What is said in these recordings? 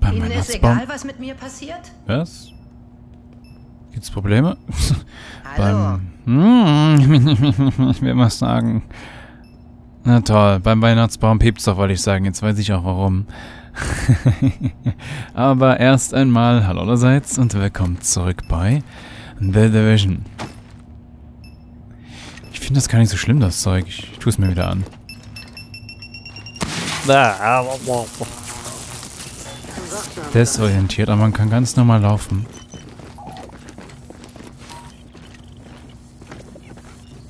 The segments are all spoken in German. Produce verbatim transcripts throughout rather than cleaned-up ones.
beim, beim Ihnen ist egal, was mit mir passiert? Was? Gibt's Probleme? Hallo. Beim... Ich will mal sagen... Na toll, beim Weihnachtsbaum piept's doch, wollte ich sagen. Jetzt weiß ich auch warum. Aber erst einmal hallo allerseits und willkommen zurück bei The Division. Ich finde das gar nicht so schlimm, das Zeug. Ich, ich tue es mir wieder an. Desorientiert, aber man kann ganz normal laufen.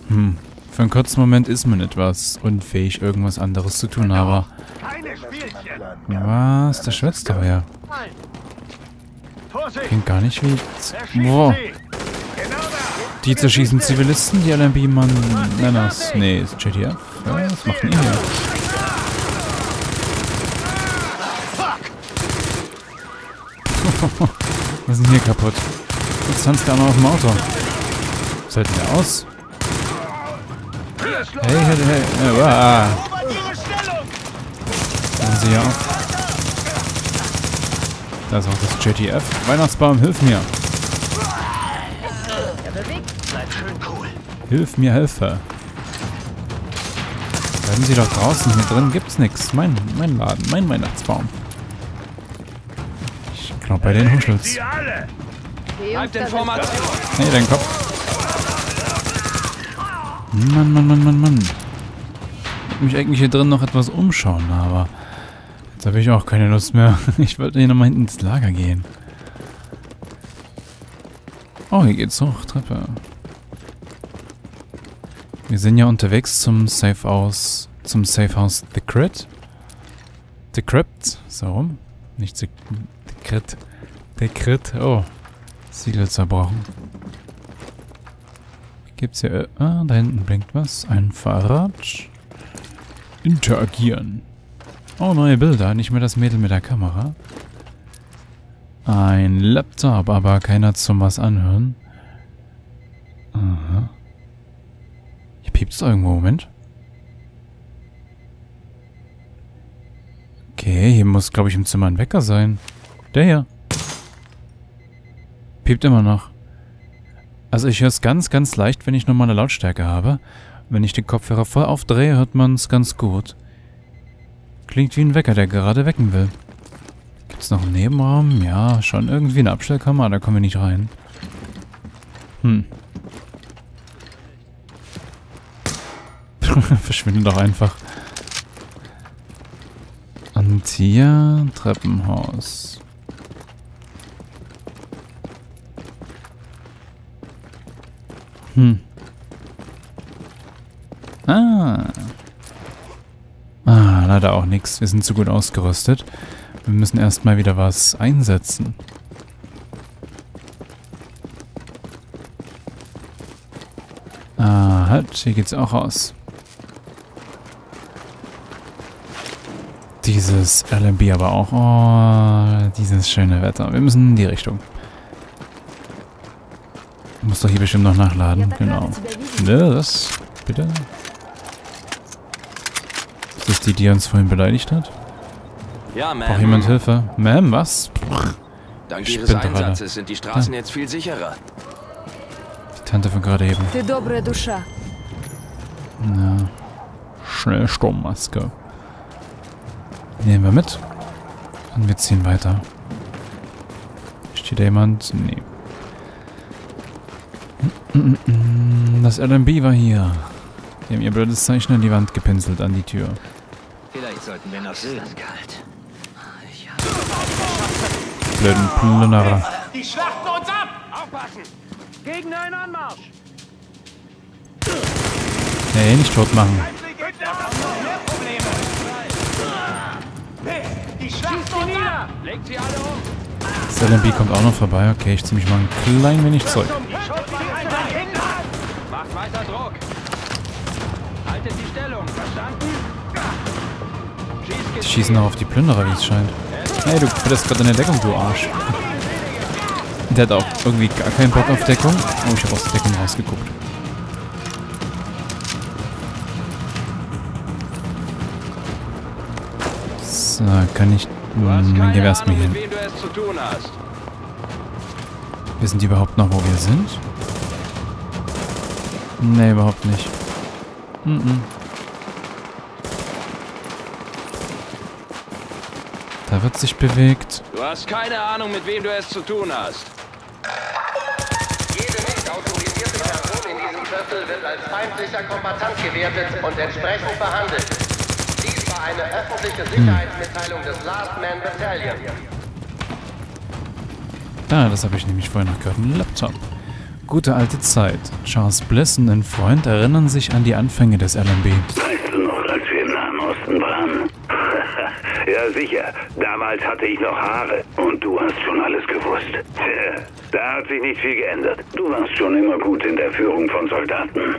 Hm. Für einen kurzen Moment ist man etwas unfähig, irgendwas anderes zu tun, aber... Was? Da schwitzt er ja. Klingt gar nicht wie... Wow. Die zerschießen Zivilisten, die L M G-Mann... Nein, das... Nee, ist J T F. Ja, was macht denn ihr hier? Was ist denn hier kaputt? Jetzt tanzt der auch noch auf dem Auto. Was hält denn der aus? Hey, hey, hey. Oh, wow. Sehen Sie ja auch. Da ist auch das J T F. Weihnachtsbaum, hilf mir. Hilf mir, Helfer. Bleiben Sie doch draußen. Hier drin gibt's nichts. Mein, mein Laden, mein Weihnachtsbaum. Ich glaube bei den Huschels. Hey, dein Kopf. Mann, Mann, Mann, Mann, Mann. Ich wollte mich eigentlich hier drin noch etwas umschauen, aber jetzt habe ich auch keine Lust mehr. Ich wollte hier nochmal hinten ins Lager gehen. Oh, hier geht's hoch, Treppe. Wir sind ja unterwegs zum Safe House, zum Safe House The Crit. The Crypt, so rum. Nicht The, The Crit. The Crit, oh. Siegel zerbrochen. Gibt's hier... Ah, da hinten blinkt was. Ein Fahrrad. Interagieren. Oh, neue Bilder. Nicht mehr das Mädel mit der Kamera. Ein Laptop, aber keiner zum was anhören. Aha. Hier piept's irgendwo. Moment. Okay, hier muss, glaube ich, im Zimmer ein Wecker sein. Der hier. Piept immer noch. Also ich höre es ganz, ganz leicht, wenn ich normale Lautstärke habe. Wenn ich den Kopfhörer voll aufdrehe, hört man es ganz gut. Klingt wie ein Wecker, der gerade wecken will. Gibt's noch einen Nebenraum? Ja, schon irgendwie eine Abstellkammer, da kommen wir nicht rein. Hm. Verschwinde doch einfach. Und hier Treppenhaus. Hm. Ah. Ah, leider auch nichts. Wir sind zu gut ausgerüstet. Wir müssen erstmal wieder was einsetzen. Ah, halt. Hier geht's auch aus. Dieses L M B aber auch. Oh, dieses schöne Wetter. Wir müssen in die Richtung. Muss doch hier bestimmt noch nachladen, genau. Das, bitte. Ist das die, die uns vorhin beleidigt hat? Ja, Ma'am. Braucht jemand Hilfe? Ma'am, was? Dank Ihres Einsatzes sind die Straßen jetzt viel sicherer. Die Tante von gerade eben. Ja. Schnell Sturmmaske. Nehmen wir mit. Und wir ziehen weiter. Steht da jemand? Nee. Das L M B war hier. Die haben ihr blödes Zeichen an die Wand gepinselt, an die Tür. Vielleicht sollten wir noch sehen. Blöden Plünderer. Die schlachten uns ab! Aufpassen! Gegen einen Anmarsch! Nee, nicht tot machen. Das L M B kommt auch noch vorbei. Okay, ich zieh mich mal ein klein wenig zurück. Weiter Druck. Haltet die Stellung, verstanden? Die schießen auch auf die Plünderer, wie es scheint. Hey, du fällst gerade in der Deckung, du Arsch. Der hat auch irgendwie gar keinen Bock auf Deckung. Oh, ich habe aus der Deckung rausgeguckt. So, kann ich... Hm, dann gehen wir erstmal hin. Wissen die überhaupt noch, wo wir sind? Ne, überhaupt nicht. Mm -mm. Da wird sich bewegt. Du hast keine Ahnung, mit wem du es zu tun hast. Jede nicht autorisierte Person in diesem Viertel wird als feindlicher Kombattant gewertet und entsprechend behandelt. Dies war eine öffentliche Sicherheitsmitteilung hm. des Last Man Battalion. Ah, das habe ich nämlich vorher noch gehört. Ein Laptop. Gute alte Zeit. Charles Bliss und ein Freund erinnern sich an die Anfänge des L M B. Weißt du noch, als wir im Nahen Osten waren? Ja, sicher. Damals hatte ich noch Haare. Und du hast schon alles gewusst. Tja, da hat sich nicht viel geändert. Du warst schon immer gut in der Führung von Soldaten.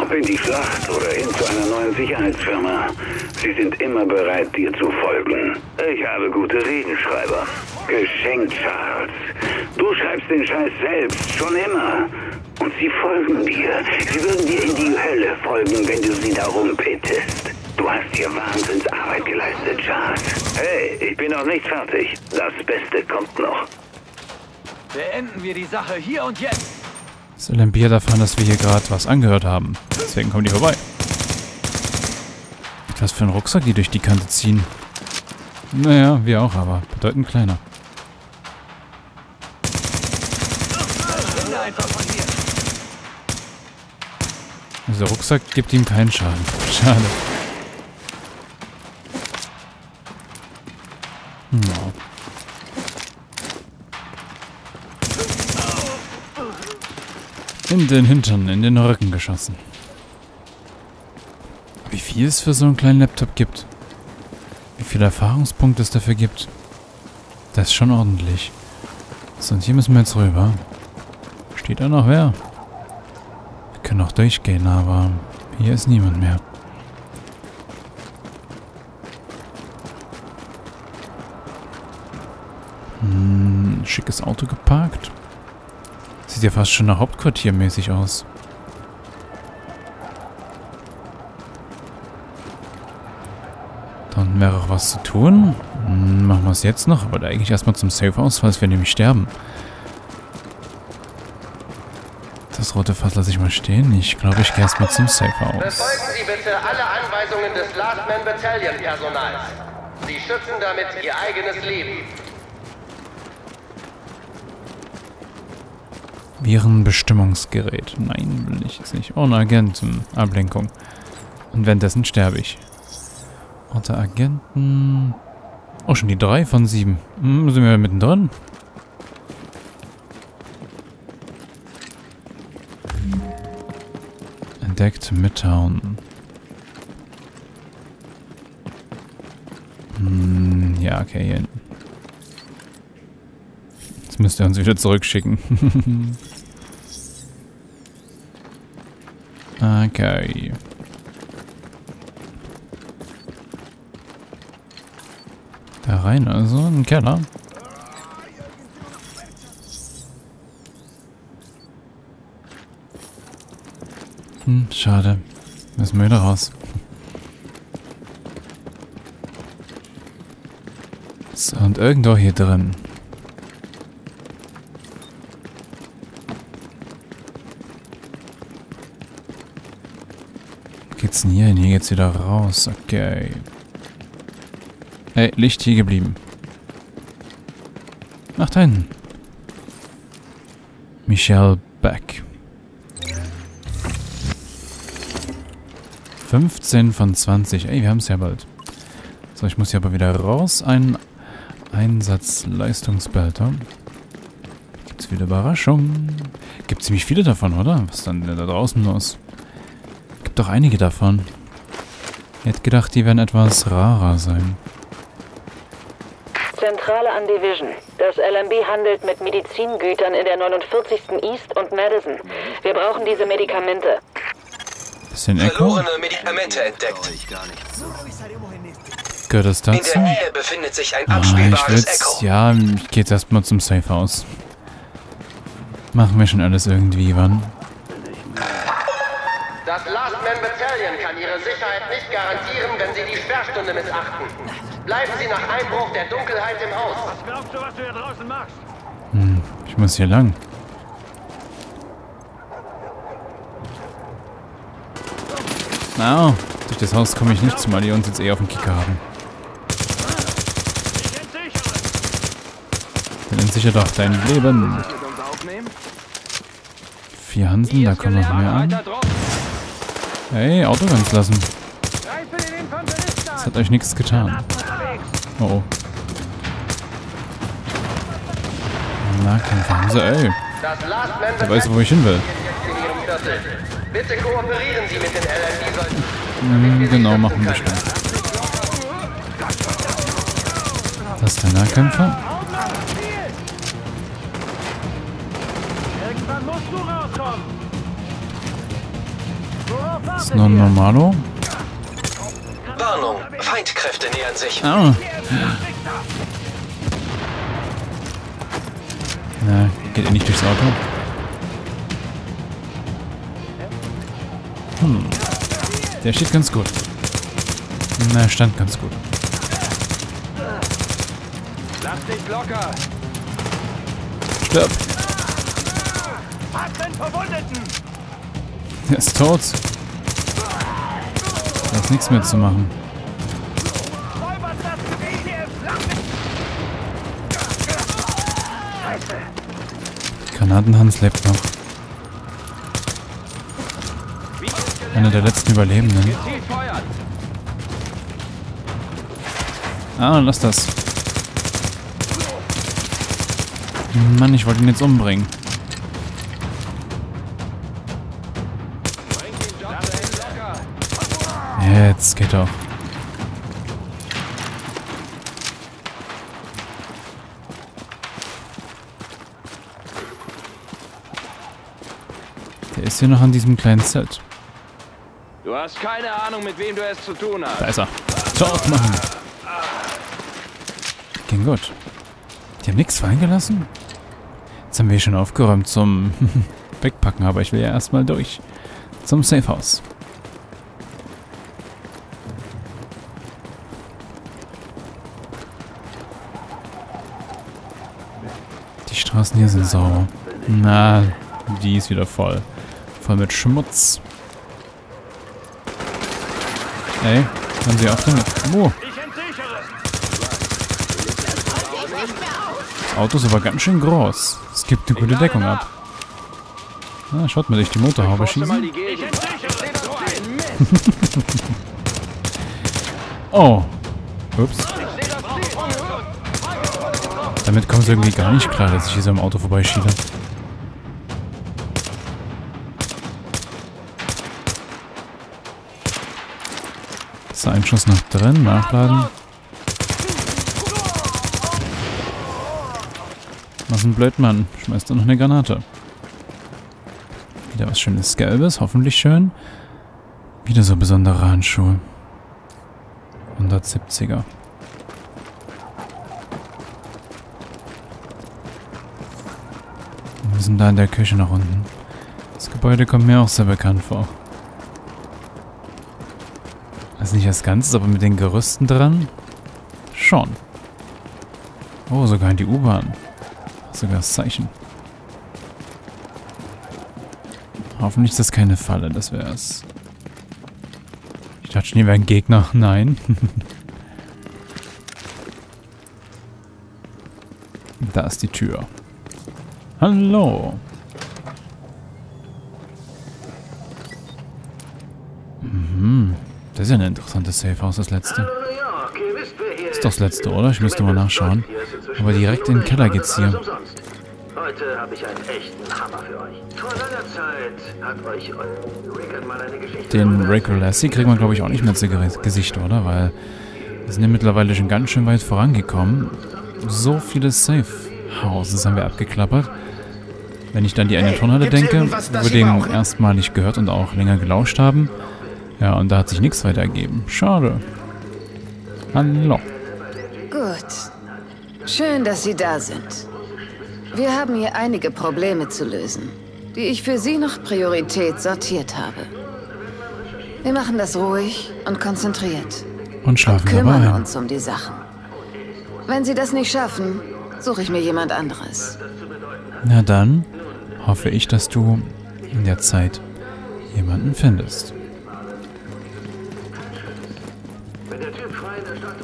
Ob in die Schlacht oder hin zu einer neuen Sicherheitsfirma. Sie sind immer bereit, dir zu folgen. Ich habe gute Redenschreiber. Geschenkt, Charles. Du schreibst den Scheiß selbst, schon immer. Und sie folgen dir. Sie würden dir in die Hölle folgen, wenn du sie darum bittest. Du hast hier Wahnsinnsarbeit geleistet, Charles. Hey, ich bin noch nicht fertig. Das Beste kommt noch. Beenden wir die Sache hier und jetzt. Das L M B hat erfahren, dass wir hier gerade was angehört haben. Deswegen kommen die vorbei. Was für ein Rucksack, die durch die Kante ziehen. Naja, wir auch, aber bedeutend kleiner. Also der Rucksack gibt ihm keinen Schaden. Schade. No. In den Hintern, in den Rücken geschossen. Wie viel es für so einen kleinen Laptop gibt. Wie viele Erfahrungspunkte es dafür gibt. Das ist schon ordentlich. So, und hier müssen wir jetzt rüber. Steht da noch wer? Wir können auch durchgehen, aber hier ist niemand mehr. Hm, schickes Auto geparkt. Sieht ja fast schon nach Hauptquartier mäßig aus. Da unten wäre auch was zu tun. Hm, machen wir es jetzt noch, aber da eigentlich erstmal zum Safe House, falls wir nämlich sterben. Das rote Fass lasse ich mal stehen. Ich glaube, ich gehe erstmal zum Safe House. Befolgen Sie bitte alle Anweisungen des Last Man Battalion Personals. Sie schützen damit Ihr eigenes Leben. Virenbestimmungsgerät. Nein, will ich jetzt nicht. Ohne Agenten. Ablenkung. Und währenddessen sterbe ich. Unter Agenten. Oh, schon die drei von sieben. Hm, sind wir mittendrin? Entdeckt Midtown. Hm, ja, okay, hier hinten. Jetzt müsst ihr uns wieder zurückschicken. Okay. Da rein, also ein Keller. Hm, schade. Müssen wir wieder raus. So, und irgendwo hier drin. Wo geht's denn hier hin? Hier geht's wieder raus. Okay. Hey, Licht hier geblieben. Nach da hinten. Michelle Beck. fünfzehn von zwanzig. Ey, wir haben es ja bald. So, ich muss hier aber wieder raus. Ein Einsatzleistungsbehälter. Gibt's wieder Überraschungen? Gibt ziemlich viele davon, oder? Was ist denn da draußen los? Gibt doch einige davon. Ich hätte gedacht, die werden etwas rarer sein. Zentrale an Division. Das L M B handelt mit Medizingütern in der neunundvierzigsten East und Madison. Wir brauchen diese Medikamente. Bisschen Echo? Verlorene Medikamente entdeckt. Gehört das dazu? In der Nähe befindet sich ein abspielbares ah, Echo. Ja, ich gehe jetzt erstmal zum Safe House. Machen wir schon alles irgendwie, wann? Das Last Man Battalion kann ihre Sicherheit nicht garantieren, wenn sie die Sperrstunde missachten. Bleiben Sie nach Einbruch der Dunkelheit im Haus. Was glaubst du, was du hier draußen machst? Hm, ich muss hier lang. Na, oh, durch das Haus komme ich nicht, zumal die uns jetzt eh auf den Kicker haben. Dann entsicher doch dein Leben. Vier Hansen, da kommen wir mehr an. Hey, Auto ganz lassen. Das hat euch nichts getan. Oh oh. Nahkämpfer haben sie, ey. Der weiß, wo ich hin will. Bitte kooperieren Sie mit den L M G-Soldaten. Hm, genau, machen wir schon. Das ist der Nahkämpfer. Das ist noch ein Normalo. Warnung, Feindkräfte nähern sich. Ah. Na, geht er nicht durchs Auto? Hm. Der steht ganz gut. Na, stand ganz gut. Lass dich locker. Stirb. Hat den Verwundeten. Er ist tot. Da ist nichts mehr zu machen. Granatenhans lebt noch. Einer der letzten Überlebenden. Ah, lass das. Mann, ich wollte ihn jetzt umbringen. Jetzt geht doch. Der ist hier noch an diesem kleinen Set. Du hast keine Ahnung, mit wem du es zu tun hast. Da ist er. Tor aufmachen. Ging gut. Die haben nichts fallen gelassen? Jetzt haben wir schon aufgeräumt zum Wegpacken, aber ich will ja erstmal durch. Zum Safe House. Die Straßen hier sind sauber. Na, die ist wieder voll. Voll mit Schmutz. Ey, haben sie auf den... Oh. Das Auto ist aber ganz schön groß. Es gibt eine gute Deckung ab. Ah, schaut mal, durch die Motorhaube schießen. Oh. Ups. Damit kommt es irgendwie gar nicht klar, dass ich hier so am Auto vorbeischiebe. Ist da ein Schuss noch drin? Nachladen. Was ein Blödmann. Schmeißt da noch eine Granate. Wieder was schönes Gelbes. Hoffentlich schön. Wieder so besondere Handschuhe. hundertsiebziger. Wir sind da in der Küche nach unten. Das Gebäude kommt mir auch sehr bekannt vor. Also nicht das Ganze, aber mit den Gerüsten dran. Schon. Oh, sogar in die U-Bahn. Sogar das Zeichen. Hoffentlich ist das keine Falle, das wäre es. Ich dachte schon, hier wäre ein Gegner. Nein. Da ist die Tür. Hallo. Mhm. Das ist ja ein interessantes Safehouse, das letzte. Ist doch das letzte, oder? Ich müsste mal nachschauen. Aber direkt in den Keller geht's hier. Heute habe ich einen echten Hammer für euch. Vor langer Zeit hat euch Rickard mal eine Geschichte. Den Rickard Lassie kriegt man, glaube ich, auch nicht mehr zu Gesicht, oder? Weil wir sind ja mittlerweile schon ganz schön weit vorangekommen. So viele Safehouses haben wir abgeklappert. Wenn ich dann die eine Turnhalle denke, über den erstmalig gehört und auch länger gelauscht haben. Ja, und da hat sich nichts weiter ergeben. Schade. Hallo. Gut. Schön, dass Sie da sind. Wir haben hier einige Probleme zu lösen, die ich für Sie noch Priorität sortiert habe. Wir machen das ruhig und konzentriert. und schlafen dabei. Kümmern uns um die Sachen. Wenn sie das nicht schaffen, suche ich mir jemand anderes. Na dann hoffe ich, dass du in der Zeit jemanden findest.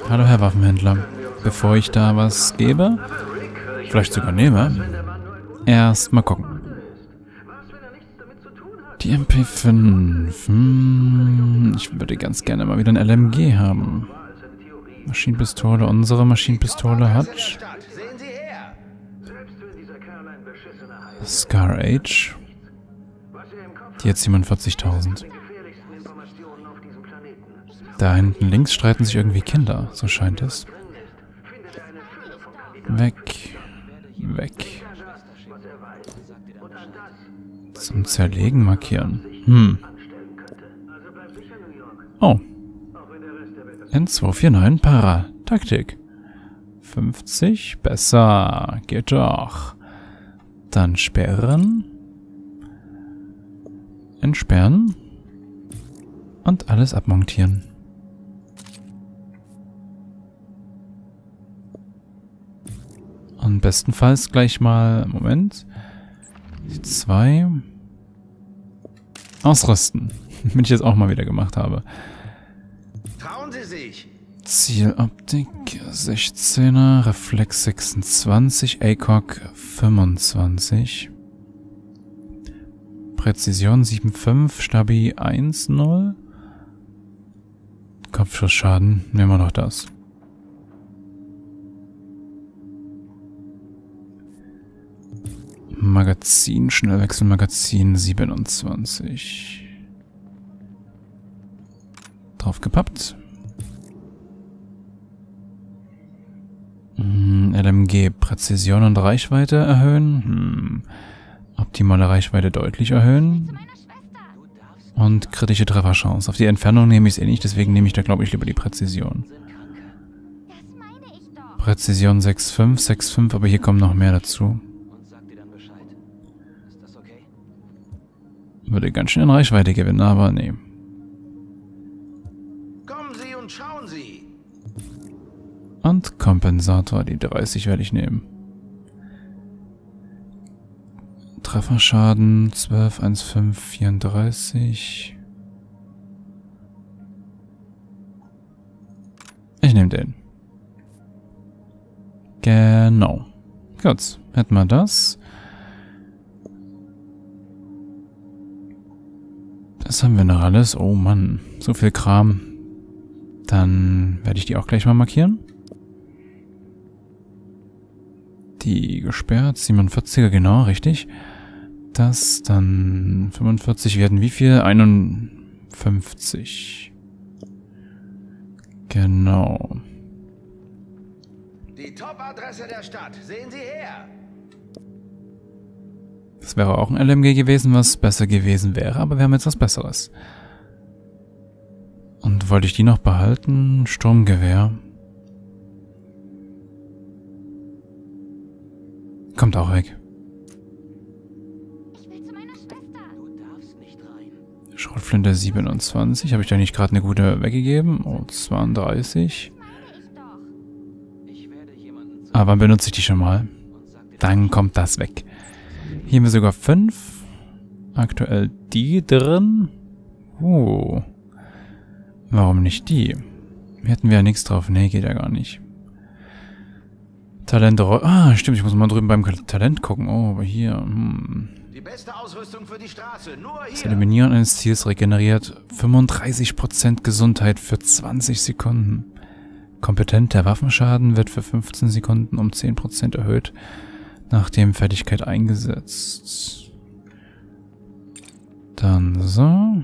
Hallo, Herr Waffenhändler. Bevor ich da was gebe, vielleicht sogar nehme, erst mal gucken. Die M P fünf. Hm, ich würde ganz gerne mal wieder ein L M G haben. Maschinenpistole. Unsere Maschinenpistole hat Scar H. Die hat siebenundvierzigtausend. Da hinten links streiten sich irgendwie Kinder, so scheint es. Weg. Weg. Zum Zerlegen markieren. Hm. Oh. N zwei vier neun Para. Taktik. fünfzig. Besser. Geht doch. Dann sperren. Entsperren. Und alles abmontieren. Und bestenfalls gleich mal... Moment. Die zwei... Ausrüsten. Wenn ich jetzt auch mal wieder gemacht habe. Trauen Sie sich. Zieloptik sechzehner, Reflex sechsundzwanzig, A C O G fünfundzwanzig. Präzision sieben Komma fünf, Stabi eins Komma null. Kopfschussschaden, nehmen wir noch das. Magazin, Schnellwechsel, Magazin siebenundzwanzig. Draufgepappt. Hm, L M G, Präzision und Reichweite erhöhen. Hm, optimale Reichweite deutlich erhöhen. Und kritische Trefferchance. Auf die Entfernung nehme ich es eh nicht, deswegen nehme ich da, glaube ich, lieber die Präzision. Präzision sechs Komma fünf, sechs Komma fünf, aber hier kommen noch mehr dazu. Würde ganz schön in Reichweite gewinnen, aber nee. Kommen Sie und schauen Sie. Und Kompensator, die dreißig werde ich nehmen. Trefferschaden zwölf, eins Komma fünf, vierunddreißig. Ich nehme den. Genau. Gut, hätten wir das. Was haben wir noch alles? Oh Mann, so viel Kram. Dann werde ich die auch gleich mal markieren. Die gesperrt, siebenundvierziger, genau, richtig. Das, dann fünfundvierzig werden wie viel? einundfünfzig. Genau. Die Top-Adresse der Stadt, sehen Sie her! Das wäre auch ein L M G gewesen, was besser gewesen wäre, aber wir haben jetzt was Besseres. Und wollte ich die noch behalten? Sturmgewehr. Kommt auch weg. Ich will zu meiner Schwester. Du darfst nicht rein. Schrotflinte siebenundzwanzig. Habe ich da nicht gerade eine gute weggegeben? Oh, zweiunddreißig. Aber benutze ich die schon mal. Dann kommt das weg. Hier haben wir sogar fünf. Aktuell die drin. Oh. Uh, warum nicht die? Hätten wir ja nichts drauf. Nee, geht ja gar nicht. Talent. Ah, stimmt. Ich muss mal drüben beim Talent gucken. Oh, aber hier. Hm. Die beste Ausrüstung für die Straße. Nur hier. Das Eliminieren eines Ziels regeneriert fünfunddreißig Prozent Gesundheit für zwanzig Sekunden. Kompetenter Waffenschaden wird für fünfzehn Sekunden um zehn Prozent erhöht. Nachdem Fertigkeit eingesetzt. Dann so.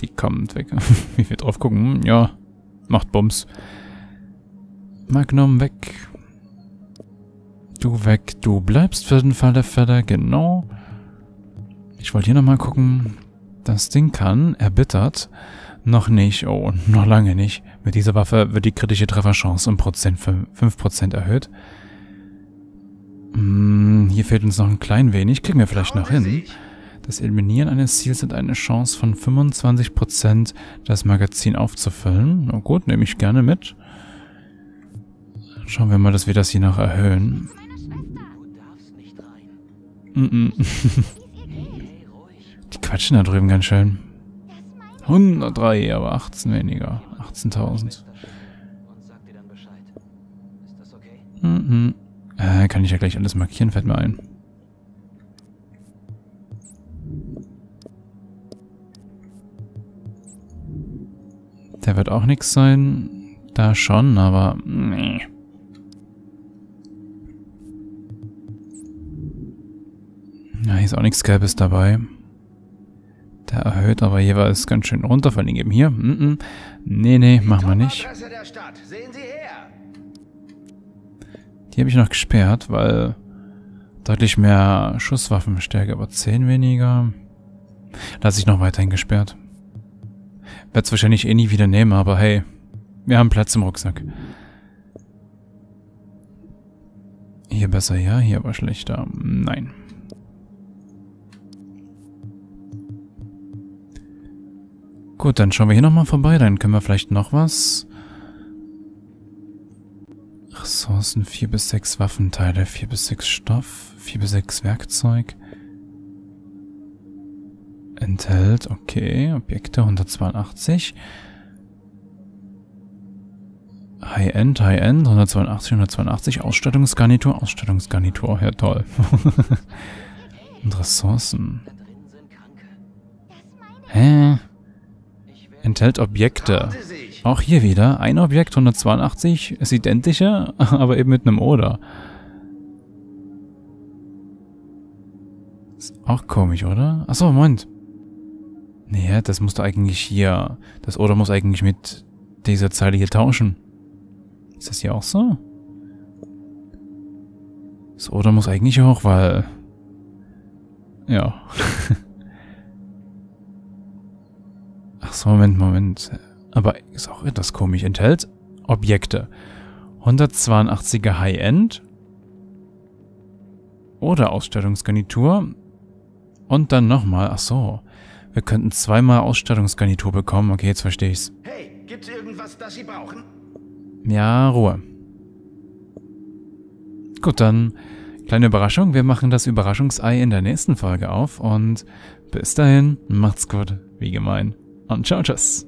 Die kommt weg. Wie wir drauf gucken. Ja, macht Bums. Magnum weg. Du weg, du bleibst für den Fall der Fälle. Genau. Ich wollte hier nochmal gucken. Das Ding kann, erbittert. Noch nicht, oh, noch lange nicht. Mit dieser Waffe wird die kritische Trefferchance um Prozent, fünf Prozent erhöht. Hm, hier fehlt uns noch ein klein wenig. Kriegen wir vielleicht noch hin. Das Eliminieren eines Ziels hat eine Chance von fünfundzwanzig Prozent, das Magazin aufzufüllen. Na gut, nehme ich gerne mit. Schauen wir mal, dass wir das hier noch erhöhen. Mm-mm. Die quatschen da drüben ganz schön. hundertdrei, aber achtzehn weniger. achtzehntausend. Mm-mm. Äh, kann ich ja gleich alles markieren, fällt mir ein. Der wird auch nichts sein. Da schon, aber... Nee. Ja, hier ist auch nichts Gelbes dabei. Der erhöht aber jeweils ganz schön runter, vor allem eben hier. Mm-mm. Nee, nee, machen wir nicht. Die habe ich noch gesperrt, weil deutlich mehr Schusswaffenstärke, aber zehn weniger. Lass ich noch weiterhin gesperrt. Werde es wahrscheinlich eh nie wieder nehmen, aber hey, wir haben Platz im Rucksack. Hier besser, ja, hier aber schlechter. Nein. Gut, dann schauen wir hier nochmal vorbei, dann können wir vielleicht noch was. Ressourcen, vier bis sechs Waffenteile, vier bis sechs Stoff, vier bis sechs Werkzeug. Enthält, okay, Objekte hundertzweiundachtzig. High-End, High-End, hundertzweiundachtzig, hundertzweiundachtzig, Ausstattungsgarnitur, Ausstattungsgarnitur, ja toll. Und Ressourcen. Hä? Enthält Objekte. Auch hier wieder, ein Objekt, hundertzweiundachtzig, ist identischer, aber eben mit einem Oder. Ist auch komisch, oder? Achso, Moment. Naja, das musst du eigentlich hier... Das Oder muss eigentlich mit dieser Zeile hier tauschen. Ist das hier auch so? Das Oder muss eigentlich auch, weil... Ja. Achso, Moment, Moment. Aber ist auch etwas komisch. Enthält Objekte. hundertzweiundachtziger High-End. Oder Ausstattungsgarnitur. Und dann nochmal. Achso. Wir könnten zweimal Ausstattungsgarnitur bekommen. Okay, jetzt verstehe ich's. Hey, gibt's irgendwas, das Sie brauchen? Ja, Ruhe. Gut, dann kleine Überraschung. Wir machen das Überraschungsei in der nächsten Folge auf. Und bis dahin, macht's gut. Wie gemein. Und ciao, tschüss.